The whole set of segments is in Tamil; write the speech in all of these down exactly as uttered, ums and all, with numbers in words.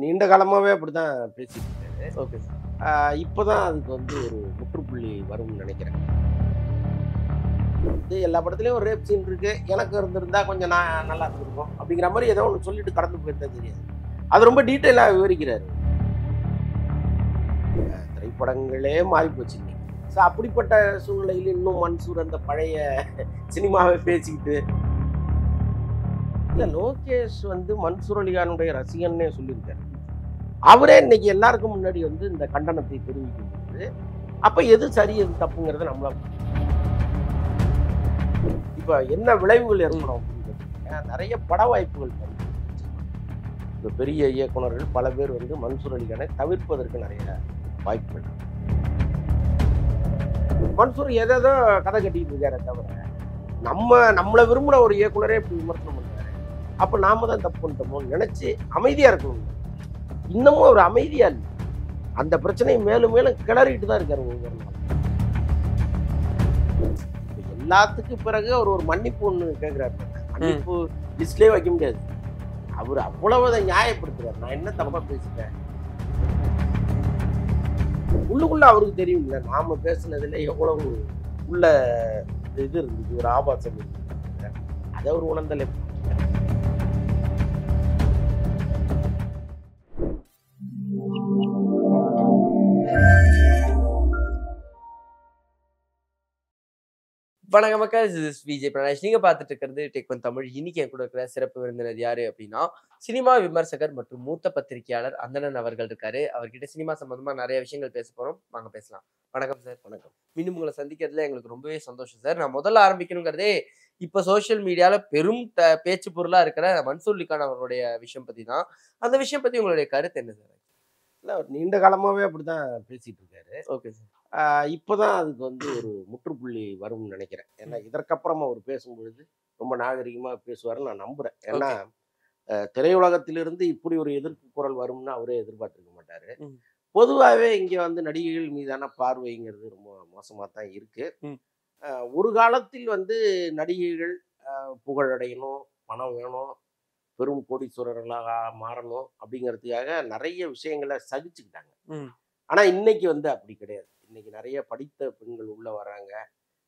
நீண்ட காலமாவே அப்படிதான் பேசிக்கிட்டேன். ஓகே சார், இப்போதான் அதுக்கு வந்து ஒரு முற்றுப்புள்ளி வரும்னு நினைக்கிறேன். இது எல்லா படத்துலையும் ஒரு ரேப் சீன் இருக்கு, எனக்கு இருந்திருந்தா கொஞ்சம் நான் நல்லா இருந்திருக்கும் அப்படிங்கிற மாதிரி ஏதோ ஒன்று சொல்லிட்டு கடந்து போயிருந்தா தெரியாது. அது ரொம்ப டீட்டெயிலாக விவரிக்கிறாரு. திரைப்படங்களே மாறி போச்சுங்க. ஸோ அப்படிப்பட்ட சூழ்நிலையில் இன்னும் மன்சூர் அந்த பழைய சினிமாவை பேசிக்கிட்டு இல்லை, லோகேஷ் வந்து மன்சூர் அலிகானுடைய ரசிகன்னே சொல்லியிருக்காரு. அவரே இன்னைக்கு எல்லாருக்கும் முன்னாடி வந்து இந்த கண்டனத்தை தெரிவிக்கும்போது அப்போ எது சரி எது தப்புங்கிறத நம்மளால் இப்போ என்ன விளைவுகள் ஏற்படும் அப்படிங்கிறது நிறைய பட வாய்ப்புகள் தரும். இப்போ பெரிய இயக்குநர்கள் பல பேர் வந்து மன்சூர் அலிகானை தவிர்ப்பதற்கு நிறைய வாய்ப்புகள். மன்சூர் எதோ கதை கட்டிக்கிட்டு இருக்காரே தவிர நம்ம நம்மளை விரும்புகிற ஒரு இயக்குனரே இப்போ விமர்சனம் பண்ணுறாரு. அப்போ நாம தான் தப்பு பண்ணிட்டோமோன்னு நினச்சி அமைதியாக இருக்கணும். இன்னமும் ஒரு அமைதியாக இல்லை, அந்த பிரச்சனையை மேலும் மேலும் கிளறிட்டு தான் இருக்காரு ஒவ்வொரு நாள். எல்லாத்துக்கும் பிறகு அவர் ஒரு மன்னிப்பு ஒன்று கேட்குறாரு. மன்னிப்பு லிஸ்ட்லேயே வைக்க முடியாது. அவர் அவ்வளவு அதை நியாயப்படுத்துறாரு. நான் என்ன தப்பாக பேசிட்டேன் உள்ளுக்குள்ளே அவருக்கு தெரியும். இல்லை, நாம் பேசுனதில் எவ்வளவு உள்ள இது இருந்துச்சு, ஒரு ஆபாசம் இருந்துச்சு, அதை ஒரு உணர்ந்தல். வணக்கம் மக்கள், திஸ் விஜய் பிரணேஷ். நீங்கள் பார்த்துட்டு இருக்கிறது டேக் ஒன் தமிழ். இன்னைக்கு என் கூட இருக்கிற சிறப்பு விருந்தினர் யார் அப்படின்னா, சினிமா விமர்சகர் மற்றும் மூத்த பத்திரிகையாளர் அந்தணன் அவர்கள் இருக்காரு. அவர்கிட்ட சினிமா சம்பந்தமாக நிறைய விஷயங்கள் பேச போகிறோம். வாங்க பேசலாம். வணக்கம் சார். வணக்கம். மீண்டும் உங்களை சந்திக்கிறதுல எங்களுக்கு ரொம்பவே சந்தோஷம் சார். நான் முதல்ல ஆரம்பிக்கணுங்கிறதே, இப்போ சோஷியல் மீடியாவில் பெரும் த பேச்சு பொருளாக இருக்கிற மன்சூர் அலிகான் அவர்களுடைய விஷயம் பற்றி தான். அந்த விஷயம் பற்றி உங்களுடைய கருத்து என்ன சார்? இல்லை, அவர் நீண்ட காலமாகவே அப்படி தான் பேசிகிட்டு இருக்காரு. Okay sir. இப்போதான் அதுக்கு வந்து ஒரு முற்றுப்புள்ளி வரும்னு நினைக்கிறேன். ஏன்னா இதற்கப்புறமா அவர் பேசும்பொழுது ரொம்ப நாகரிகமாக பேசுவார்னு நான் நம்புகிறேன். ஏன்னா திரையுலகத்திலிருந்து இப்படி ஒரு எதிர்ப்பு குரல் வரும்னு அவரே எதிர்பார்த்துருக்க மாட்டார். பொதுவாகவே இங்கே வந்து நடிகைகள் மீதான பார்வைங்கிறது ரொம்ப மோசமாக தான் இருக்குது. ஒரு காலத்தில் வந்து நடிகைகள் புகழடையணும், பணம் வேணும், பெரும் கோடீஸ்வரர்களாக மாறணும் அப்படிங்கிறதுக்காக நிறைய விஷயங்களை சகிச்சுக்கிட்டாங்க. ஆனால் இன்னைக்கு வந்து அப்படி கிடையாது. இன்னைக்கு நிறைய படித்த பெண்கள் உள்ள வராங்க,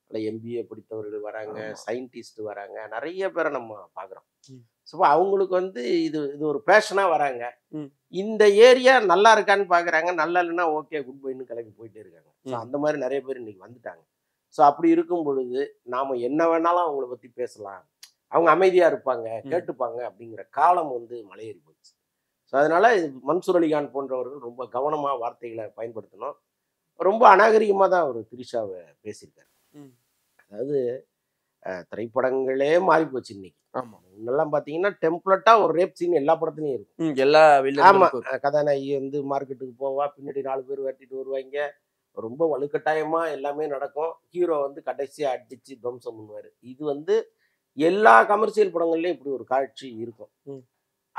இல்லை எம்பிஏ படித்தவர்கள் வராங்க, சயின்டிஸ்ட் வராங்க, நிறைய பேரை நம்ம பார்க்குறோம். ஸோ அவங்களுக்கு வந்து இது இது ஒரு பேஷனாக வராங்க. இந்த ஏரியா நல்லா இருக்கான்னு பார்க்குறாங்க, நல்லா இல்லைன்னா ஓகே குட் பைன்னு கிளம்பி போயிட்டே இருக்காங்க. ஸோ அந்த மாதிரி நிறைய பேர் இன்னைக்கு வந்துட்டாங்க. ஸோ அப்படி இருக்கும் பொழுது நாம் என்ன வேணாலும் அவங்கள பற்றி பேசலாம், அவங்க அமைதியாக இருப்பாங்க, கேட்டுப்பாங்க அப்படிங்கிற காலம் வந்து மலையேறி போச்சு. ஸோ அதனால மன்சூர் அலிகான் போன்றவர்கள் ரொம்ப கவனமாக வார்த்தைகளை பயன்படுத்தணும். ரொம்ப அநாகரிகமாக தான் அவர் திரிஷாவை பேசியிருக்காரு. அதாவது திரைப்படங்களே மாறி போச்சு இன்னைக்கு. ஆமாம், முன்னெல்லாம் பார்த்தீங்கன்னா டெம்ப்ளட்டாக ஒரு ரேப் சீன் எல்லா படத்துலையும் இருக்கும். எல்லா ஆமாம், கதாநாயகி வந்து மார்க்கெட்டுக்கு போவா, பின்னாடி நாலு பேர் வெட்டிட்டு வருவாங்க, ரொம்ப வலுக்கட்டாயமாக எல்லாமே நடக்கும். ஹீரோ வந்து கடைசியாக அடிச்சு துவம்சம் பண்ணுவார். இது வந்து எல்லா கமர்ஷியல் படங்கள்லேயும் இப்படி ஒரு காட்சி இருக்கும்.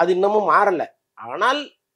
அது இன்னமும் மாறலை. ஆனால்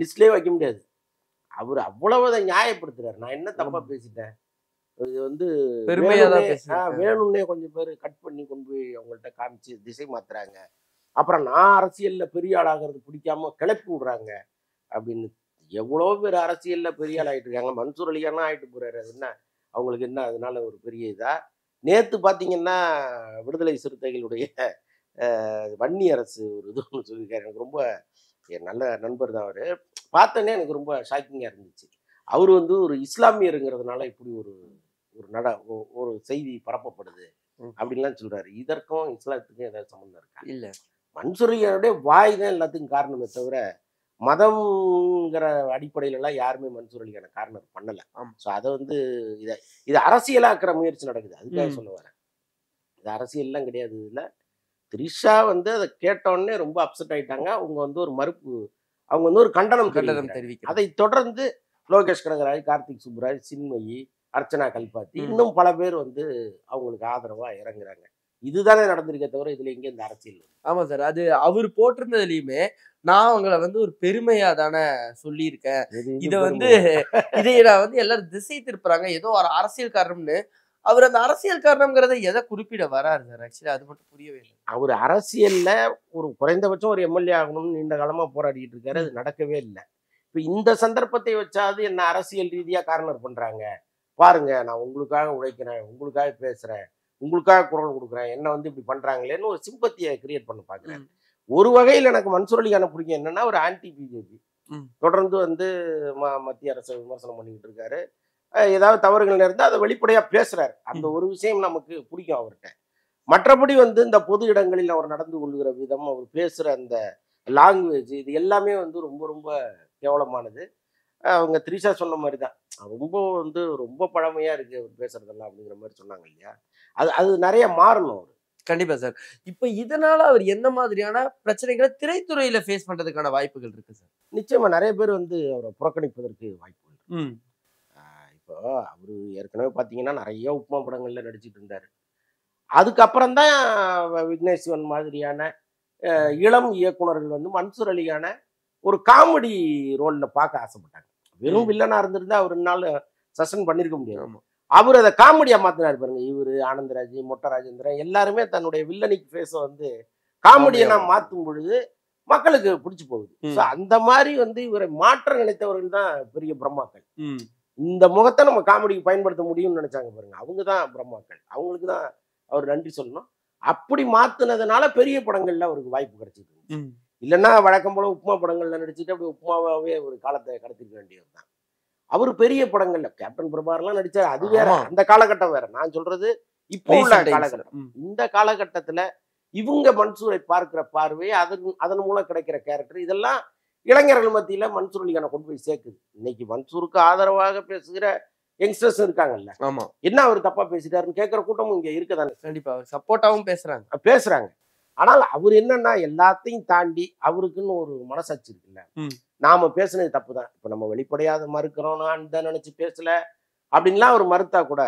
லிஸ்ட்லேயே வைக்க முடியாது. அவர் அவ்வளவு அதை நியாயப்படுத்துறாரு. நான் என்ன தப்பா பேசிட்டேன், இது வந்து வேணும்னே கொஞ்சம் பேர் கட் பண்ணி கொண்டு போய் அவங்கள்ட்ட காமிச்சு திசை மாத்துறாங்க. அப்புறம் நான் அரசியல்ல பெரிய ஆளாகிறது பிடிக்காம கிளப்பி விடுறாங்க அப்படின்னு எவ்வளோ பேர் அரசியல்ல பெரிய ஆள் ஆகிட்டு இருக்காங்க. மன்சூர் அலிகானா ஆகிட்டு போறாரு. அது என்ன அவங்களுக்கு என்ன அதனால ஒரு பெரிய இதா? நேத்து பாத்தீங்கன்னா விடுதலை சிறுத்தைகளுடைய வன்னி அரசு ஒரு இது ஒன்று சொல்லியிருக்காரு. எனக்கு ரொம்ப என் நல்ல நண்பர் தான் அவர். பார்த்தோன்னே எனக்கு ரொம்ப ஷாக்கிங்காக இருந்துச்சு. அவர் வந்து ஒரு இஸ்லாமியருங்கிறதுனால இப்படி ஒரு ஒரு நட ஒரு செய்தி பரப்பப்படுது அப்படின்லாம் சொல்கிறாரு. இதற்கும் இஸ்லாத்துக்கும் ஏதாவது சம்மந்தம் இருக்கா? இல்லை, மன்சூரியானுடைய வாய் தான் எல்லாத்துக்கும் காரணமே தவிர மதம்ங்கிற அடிப்படையிலலாம் யாருமே மன்சூர் அலிக்கான காரணம் பண்ணலை. ஸோ அதை வந்து இதை இது அரசியலாக்குற முயற்சி நடக்குது, அதுக்காக சொல்ல வரேன். இது அரசியல்லாம் கிடையாது. இதில் திரிஷா வந்து அதை கேட்டோடனே ரொம்ப அப்செட் ஆகிட்டாங்க. அவங்க வந்து ஒரு மறுப்பு அவங்க இன்னொரு கண்டனம் கண்டனம் தெரிவிக்க அதை தொடர்ந்து லோகேஷ் கனகராஜ், கார்த்திக் சுப்புராஜ், சின்மயி, அர்ச்சனா கல்பாத்தி இன்னும் பல பேர் வந்து அவங்களுக்கு ஆதரவாக இறங்குறாங்க. இதுதானே நடந்திருக்க தவிர இதுல எங்கே இந்த அரசியல்? ஆமாம் சார், அது அவர் போட்டிருந்ததுலையுமே நான் அவங்கள வந்து ஒரு பெருமையா தானே சொல்லியிருக்கேன். இதை வந்து இதை நான் வந்து எல்லாரும் திசை திருப்புறாங்க ஏதோ ஒரு அரசியல் காரணம்னு. அவர் அந்த அரசியல் காரணம்ங்கிறத எதை குறிப்பிட வராரு சார்? ஆக்சுவலி அது மட்டும் புரியவே இல்லை. அவர் அரசியல்ல ஒரு குறைந்தபட்சம் ஒரு எம்எல்ஏ ஆகணும்னு நீண்ட காலமா போராடிட்டு இருக்காரு, அது நடக்கவே இல்லை. இப்போ இந்த சந்தர்ப்பத்தை வச்சாது என்ன அரசியல் ரீதியாக கார்னர் பண்றாங்க பாருங்க, நான் உங்களுக்காக உழைக்கிறேன், உங்களுக்காக பேசுறேன், உங்களுக்காக குரல் கொடுக்குறேன், என்ன வந்து இப்படி பண்றாங்களேன்னு ஒரு சிம்பத்தியை கிரியேட் பண்ண பாக்குறேன். ஒரு வகையில் எனக்கு மன்சூர் அலிகான பிடிக்கும். என்னன்னா ஒரு ஆன்டி பிஜேபி, தொடர்ந்து வந்து மத்திய அரசை விமர்சனம் பண்ணிக்கிட்டு இருக்காரு, ஏதாவது தவறுகள் இருந்தால் அதை வெளிப்படையாக பேசுறாரு. அந்த ஒரு விஷயம் நமக்கு பிடிக்கும் அவர்கிட்ட. மற்றபடி வந்து இந்த பொது இடங்களில் அவர் நடந்து கொள்கிற விதம், அவர் பேசுகிற அந்த லாங்குவேஜ், இது எல்லாமே வந்து ரொம்ப ரொம்ப கேவலமானது. அவங்க த்ரிஷா சொன்ன மாதிரி தான், ரொம்ப வந்து ரொம்ப பழமையாக இருக்குது அவர் பேசுறதெல்லாம் அப்படிங்கிற மாதிரி சொன்னாங்க இல்லையா? அது அது நிறைய மாறணும் அவர். கண்டிப்பாக சார். இப்போ இதனால் அவர் என்ன மாதிரியான பிரச்சனைகளை திரைத்துறையில் ஃபேஸ் பண்ணுறதுக்கான வாய்ப்புகள் இருக்குது சார்? நிச்சயமாக நிறைய பேர் வந்து அவரை புறக்கணிப்பதற்கு வாய்ப்புகள் இருக்குது. இப்போ அவரு ஏற்கனவே பார்த்தீங்கன்னா நிறைய உப்புமா படங்கள்ல நடிச்சுட்டு இருந்தாரு. அதுக்கப்புறம் தான் விக்னேஷ் சிவன் மாதிரியான இளம் இயக்குனர்கள் வந்து மன்சூர் அலிகான ஒரு காமெடி ரோல்ல பார்க்க ஆசைப்பட்டாங்க. வெறும் வில்லனா இருந்திருந்தா அவர் என்னால் சஸ்பெண்ட் பண்ணிருக்க முடியாது. அவர் அதை காமெடியா மாத்தினாரு பாருங்க. இவரு ஆனந்தராஜ், மொட்டை ராஜேந்திரன் எல்லாருமே தன்னுடைய வில்லனிக் ஃபேஸை வந்து காமெடியா மாற்றும் பொழுது மக்களுக்கு பிடிச்சி போகுது. ஸோ அந்த மாதிரி வந்து இவரை மாற்ற நினைத்தவர்கள் தான் பெரிய பிரம்மாக்கள். இந்த முகத்தை நம்ம காமெடிக்கு பயன்படுத்த முடியும்னு நினைச்சாங்க பாருங்க, அவங்க தான் பிரம்மாக்கள். அவங்களுக்கு தான் அவர் நன்றி சொல்லணும். அப்படி மாத்தினதுனால பெரிய படங்கள்ல அவருக்கு வாய்ப்பு கிடைச்சிருக்கு. இல்லைன்னா வழக்கம் போல உப்புமா படங்கள்ல நடிச்சுட்டு அப்படி உப்புமாவே ஒரு காலத்தை கடத்திருக்க வேண்டியது தான். அவர் பெரிய படங்கள்ல கேப்டன் பிரபாகர்லாம் நடிச்சாரு, அது வேற, அந்த காலகட்டம் வேற. நான் சொல்றது இப்போ உள்ள காலகட்டம். இந்த காலகட்டத்துல இவங்க மன்சூரை பார்க்கிற பார்வை, அதன் அதன் மூலம் கிடைக்கிற கேரக்டர், இதெல்லாம் இளைஞர்கள் மத்தியில மன்சூர் அலிகான கொண்டு போய் சேர்க்குது. இன்னைக்கு மன்சூருக்கு ஆதரவாக பேசுகிற யங்ஸ்டர்ஸ் இருக்காங்கல்ல, ஆமா, என்ன அவர் தப்பா பேசிட்டாருன்னு கேட்கிற கூட்டமும் இங்க இருக்கதானே. கண்டிப்பா அவர் சப்போர்ட்டாவும் பேசுறாங்க பேசுறாங்க ஆனால் அவர் என்னன்னா எல்லாத்தையும் தாண்டி அவருக்குன்னு ஒரு மனசாட்சி இருக்குல்ல, நாம பேசுனது தப்பு தான், இப்ப நம்ம வெளிப்படையாத மறுக்கிறோம், நான் தான் நினைச்சு பேசல அப்படின்லாம் அவர் மறுத்தா கூட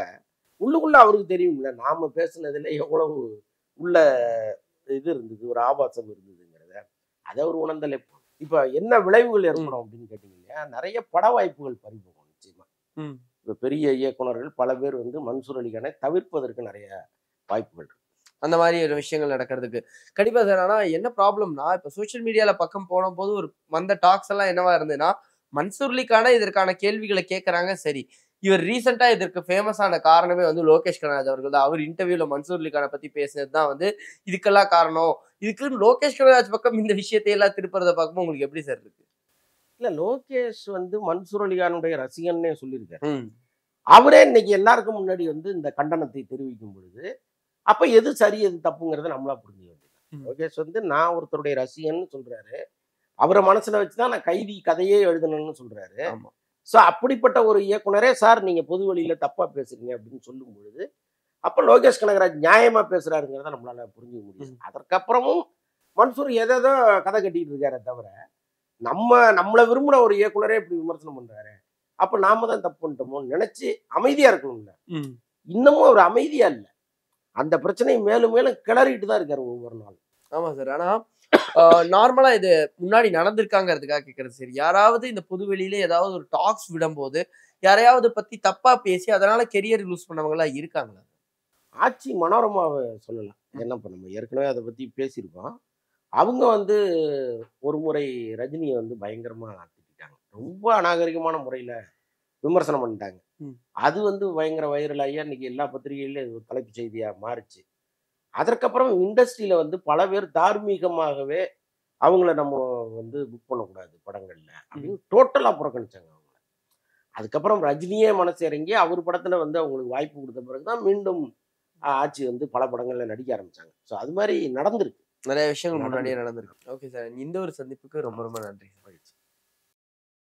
உள்ளுக்குள்ள அவருக்கு தெரியும்ல நாம பேசுனதுல எவ்வளவு உள்ள இது இருந்தது, ஒரு ஆபாசம் இருந்ததுங்கிறத. அதை அவர் உணர்ந்தல் எப்போ இப்போ என்ன விளைவுகள் ஏற்படும் அப்படின்னு கேட்டீங்க இல்லையா? நிறைய பட வாய்ப்புகள் பறிபோகும் நிச்சயமா. இப்போ பெரிய இயக்குனர்கள் பல பேர் வந்து மன்சூர் அலிகானை தவிர்ப்பதற்கு நிறைய வாய்ப்புகள் இருக்கு அந்த மாதிரி ஒரு விஷயங்கள் நடக்கிறதுக்கு. கண்டிப்பாக சார். ஆனால் என்ன ப்ராப்ளம்னா இப்போ சோஷியல் மீடியாவில் பக்கம் போனபோது ஒரு வந்த டாக்ஸ் எல்லாம் என்னவா இருந்ததுன்னா, மன்சூர் அலிகான இதற்கான கேள்விகளை கேட்குறாங்க. சரி, இவர் ரீசெண்டாக இதற்கு ஃபேமஸான காரணமே வந்து லோகேஷ் கனகராஜ் அவர்கள் தான். அவர் இன்டர்வியூவில் மன்சூர் அலிகானை பற்றி பேசினது தான் வந்து இதுக்கெல்லாம் காரணம். இதுக்கு லோகேஷ் கனகராஜ் பக்கம் இந்த விஷயத்தையெல்லாம் திருப்புறத பார்க்கும்போது உங்களுக்கு எப்படி சார் இருக்கு? இல்லை, லோகேஷ் வந்து மன்சூர் அலிகானுடைய ரசிகன்னே சொல்லியிருக்காரு. அவரே இன்னைக்கு எல்லாருக்கும் முன்னாடி வந்து இந்த கண்டனத்தை தெரிவிக்கும் பொழுது அப்போ எது சரி எது தப்புங்கிறத நம்மளா புரிஞ்சுக்க வேண்டியது. லோகேஷ் வந்து நான் ஒருத்தருடைய ரசிகன்னு சொல்றாரு, அவரை மனசுல வச்சுதான் நான் கைதி கதையே எழுதணும்னு சொல்றாரு. ஸோ அப்படிப்பட்ட ஒரு இயக்குனரே சார் நீங்க பொது வழியில தப்பா பேசுறீங்க அப்படின்னு சொல்லும் பொழுது அப்போ லோகேஷ் கனகராஜ் நியாயமா பேசுறாருங்கிறத நம்மளால புரிஞ்சுக்க முடியும். அதற்கப்புறமும் மன்சூர் எதோ கதை கட்டிட்டு இருக்காரே தவிர நம்ம நம்மளை விரும்புற ஒரு இயக்குனரே இப்படி விமர்சனம் பண்றாரு, அப்போ நாம தான் தப்பு பண்ணிட்டோமோன்னு நினைச்சு அமைதியா இருக்கணும்ல. இன்னமும் அவர் அமைதியா இல்லை, அந்த பிரச்சனையை மேலும் மேலும் கிளறிட்டு தான் இருக்காரு ஒவ்வொரு நாள். ஆமா சார். ஆனா நார்மலா இது முன்னாடி நடந்திருக்காங்கிறதுக்காக கேட்கறது. சரி, யாராவது இந்த பொது வெளியில ஏதாவது ஒரு டாக்ஸ் விடும்போது யாரையாவது பத்தி தப்பா பேசி அதனால கெரியர் லூஸ் பண்ணவங்களா இருக்காங்களா? ஆட்சி மனோரமாவை சொல்லலாம். என்ன பண்ண நம்ம ஏற்கனவே அதை பத்தி பேசியிருக்கோம். அவங்க வந்து ஒரு முறை ரஜினியை வந்து பயங்கரமா திட்டாங்க, ரொம்ப அநாகரிகமான முறையில விமர்சனம் பண்ணிட்டாங்க. அது வந்து பயங்கர வைரலாகி இன்னைக்கு எல்லா பத்திரிகையிலும் தலைப்பு செய்தியா மாறிச்சு. அதற்கப்புறம் இண்டஸ்ட்ரியில வந்து பல பேர் தார்மீகமாகவே அவங்கள நம்ம வந்து புக் பண்ணக்கூடாது படங்கள்ல அப்படின்னு டோட்டலா புறக்கணிச்சாங்க அவங்க. அதுக்கப்புறம் ரஜினியே மனசு இறங்கி அவர் படத்துல வந்து அவங்களுக்கு வாய்ப்பு கொடுத்த பிறகுதான் மீண்டும் ஆட்சி வந்து பல படங்கள்ல நடிக்க ஆரம்பிச்சாங்க. ஸோ அது மாதிரி நடந்திருக்கு, நிறைய விஷயங்கள் முன்னாடியே நடந்திருக்கு. ஓகே சார், இந்த ஒரு சந்திப்புக்கு ரொம்ப ரொம்ப நன்றி.